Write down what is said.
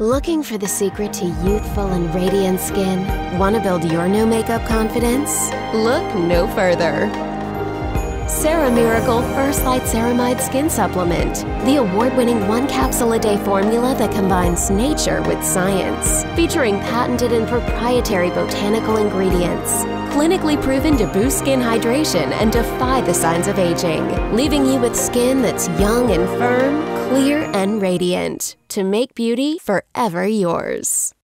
Looking for the secret to youthful and radiant skin? Want to build your no makeup confidence? Look no further. Ceramiracle First Light Ceramide Skin Supplement, the award-winning one-capsule-a-day formula that combines nature with science, featuring patented and proprietary botanical ingredients, clinically proven to boost skin hydration and defy the signs of aging, leaving you with skin that's young and firm, clear and radiant, to make beauty forever yours.